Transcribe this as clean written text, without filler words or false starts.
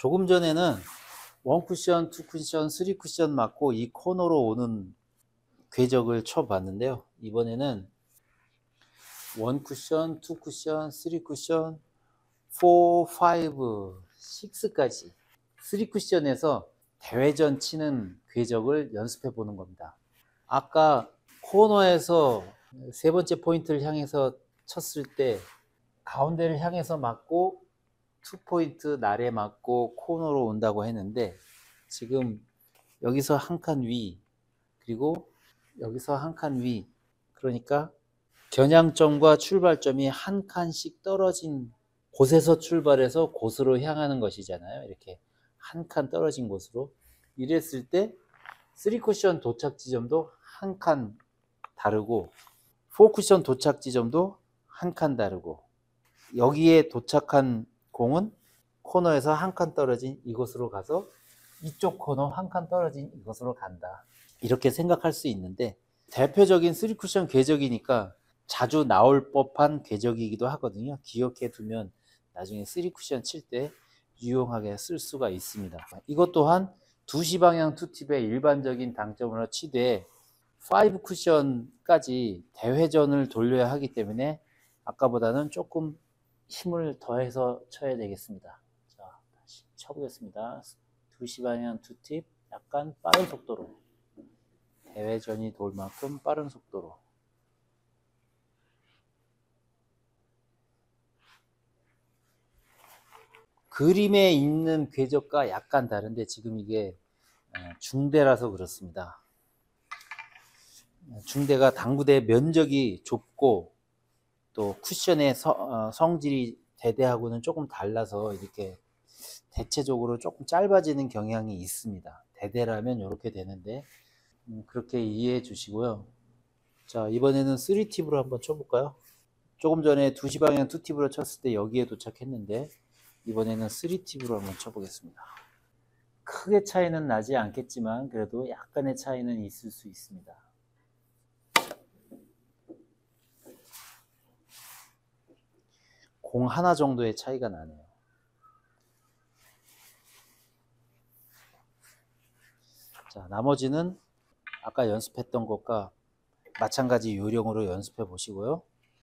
조금 전에는 1쿠션, 2쿠션, 3쿠션 맞고 이 코너로 오는 궤적을 쳐봤는데요. 이번에는 1쿠션, 2쿠션, 3쿠션, 4, 5, 6까지 3쿠션에서 대회전 치는 궤적을 연습해 보는 겁니다. 아까 코너에서 세 번째 포인트를 향해서 쳤을 때 가운데를 향해서 맞고 2포인트 날에 맞고 코너로 온다고 했는데, 지금 여기서 한 칸 위, 그리고 여기서 한 칸 위, 그러니까 겨냥점과 출발점이 한 칸씩 떨어진 곳에서 출발해서 곳으로 향하는 것이잖아요. 이렇게 한 칸 떨어진 곳으로. 이랬을 때 3쿠션 도착 지점도 한 칸 다르고 4쿠션 도착 지점도 한 칸 다르고, 여기에 도착한 공은 코너에서 한 칸 떨어진 이곳으로 가서 이쪽 코너 한 칸 떨어진 이곳으로 간다, 이렇게 생각할 수 있는데, 대표적인 3쿠션 궤적이니까 자주 나올 법한 궤적이기도 하거든요. 기억해 두면 나중에 3쿠션 칠 때 유용하게 쓸 수가 있습니다. 이것 또한 2시 방향 투팁의 일반적인 당점으로 치되 5쿠션까지 대회전을 돌려야 하기 때문에 아까보다는 조금 힘을 더해서 쳐야 되겠습니다. 자, 다시 쳐보겠습니다. 2시 방향 투팁, 약간 빠른 속도로, 대회전이 돌 만큼 빠른 속도로. 그림에 있는 궤적과 약간 다른데 지금 이게 중대라서 그렇습니다. 중대가 당구대 면적이 좁고 또 쿠션의 성질이 대대하고는 조금 달라서 이렇게 대체적으로 조금 짧아지는 경향이 있습니다. 대대라면 이렇게 되는데 그렇게 이해해 주시고요. 자, 이번에는 3팁으로 한번 쳐볼까요? 조금 전에 2시 방향 2팁으로 쳤을 때 여기에 도착했는데 이번에는 3팁으로 한번 쳐보겠습니다. 크게 차이는 나지 않겠지만 그래도 약간의 차이는 있을 수 있습니다. 공 하나 정도의 차이가 나네요. 자, 나머지는 아까 연습했던 것과 마찬가지 요령으로 연습해 보시고요.